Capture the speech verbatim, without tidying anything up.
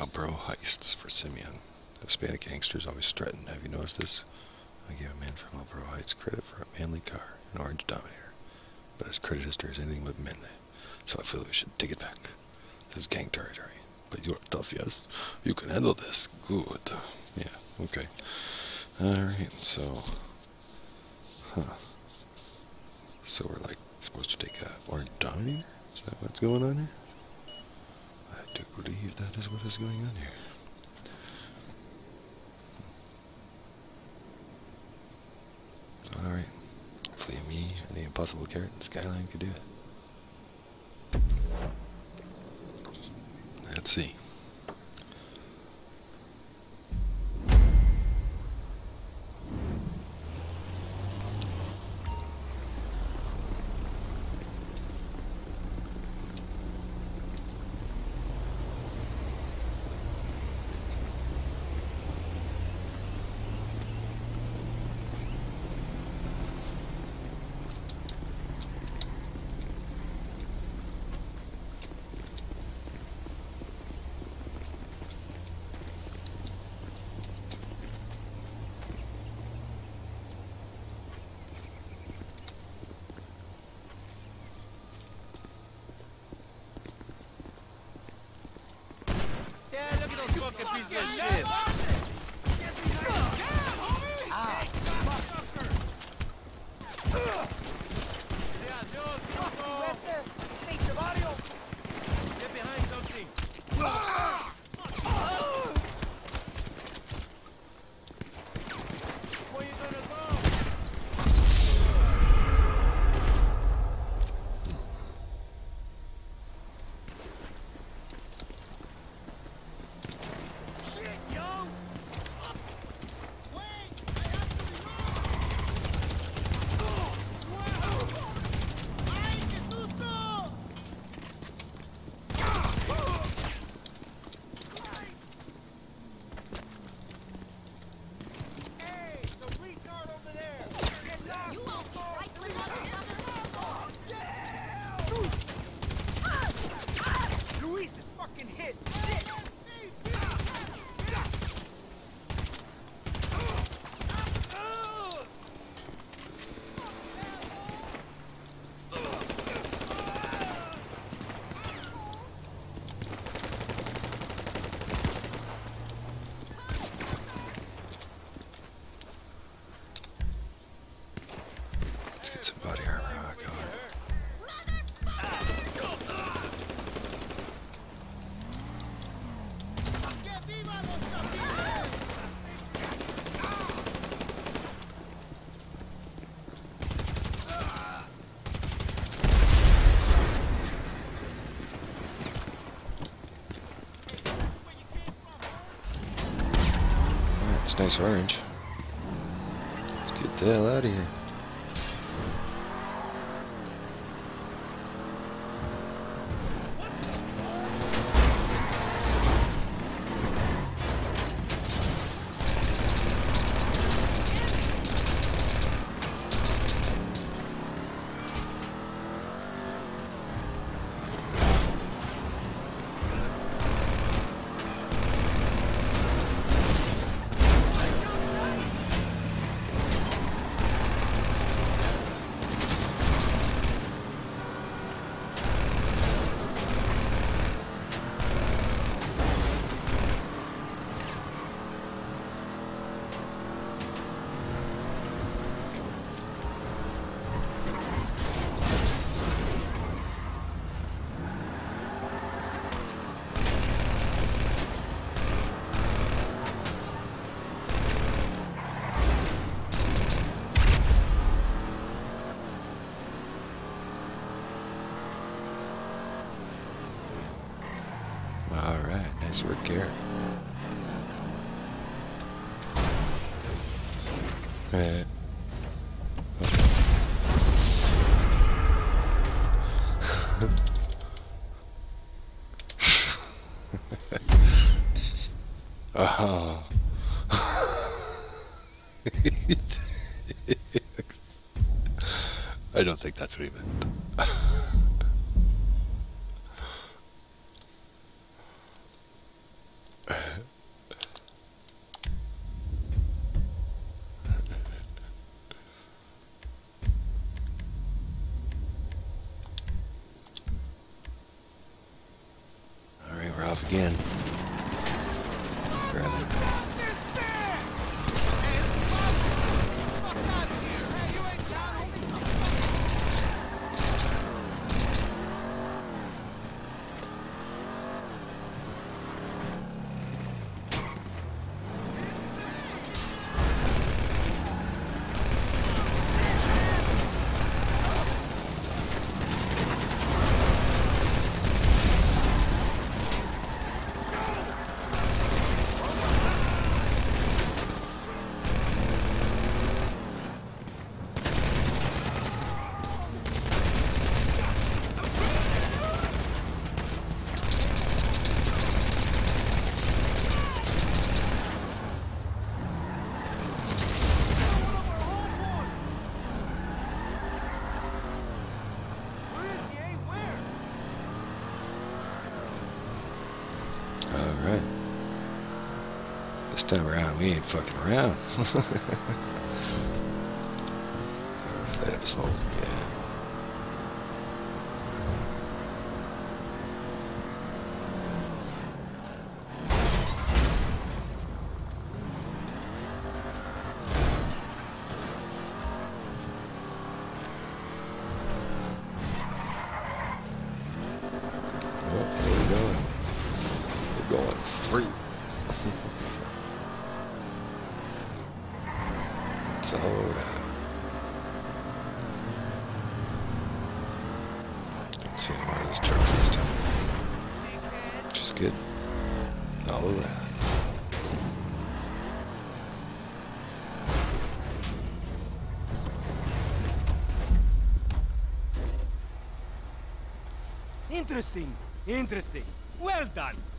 El Burro Heights for Simeon. Hispanic gangsters always threatened. Have you noticed this? I gave a man from El Burro Heights credit for a manly car, an orange Dominator. But his credit history is anything but manly, so I feel we should take it back. This is gang territory. But you're tough, yes? You can handle this. Good. Yeah, okay. Alright, so... Huh. So we're, like, supposed to take a orange Dominator? Is that what's going on here? I do believe that is what is going on here. Alright. Hopefully me and the Impossible Carrot and Skyline could do it. Let's see. Piece of shit. Get behind something. Nice orange. Let's get the hell out of here. Alright, nice work, Garrett. Alright. Oh. I don't think that's what he meant. grab it. Time around, we ain't fucking around. That episode, yeah. Interesting, interesting. Well done.